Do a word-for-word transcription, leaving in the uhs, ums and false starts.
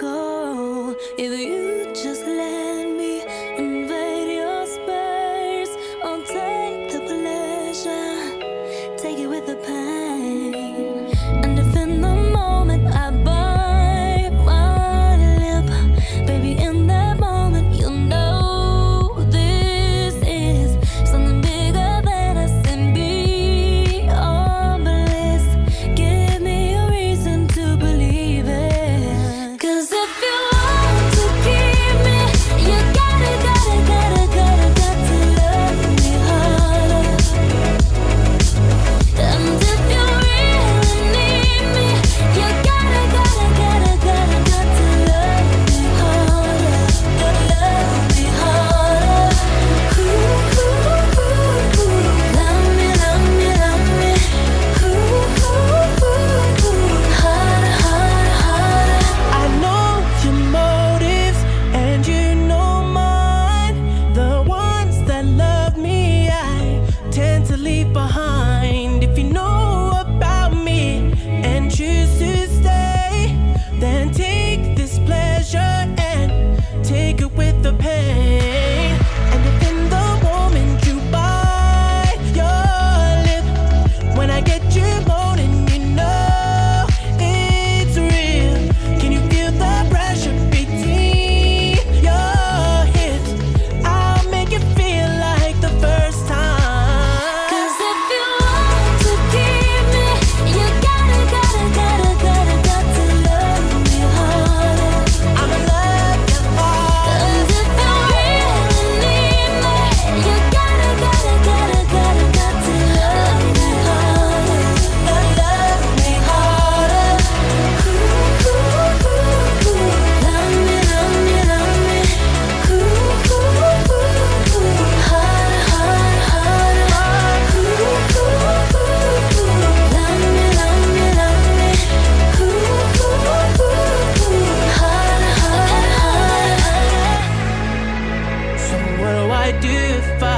go if you just let me invade your space. I'll take the pleasure, take it with the pain, and if in the moment I bite my lip, baby, in that moment you'll know this is something bigger than us and beyond bliss. Give me a reason to believe it, 'cause if you behind, if you know about me and choose to stay, then take this pleasure and take it with the pain. And if in the moment you bite your lip, when I get you moaning, you know it's real. Can you feel the pressure between your hips? I'll make it feel like the first time. Do you find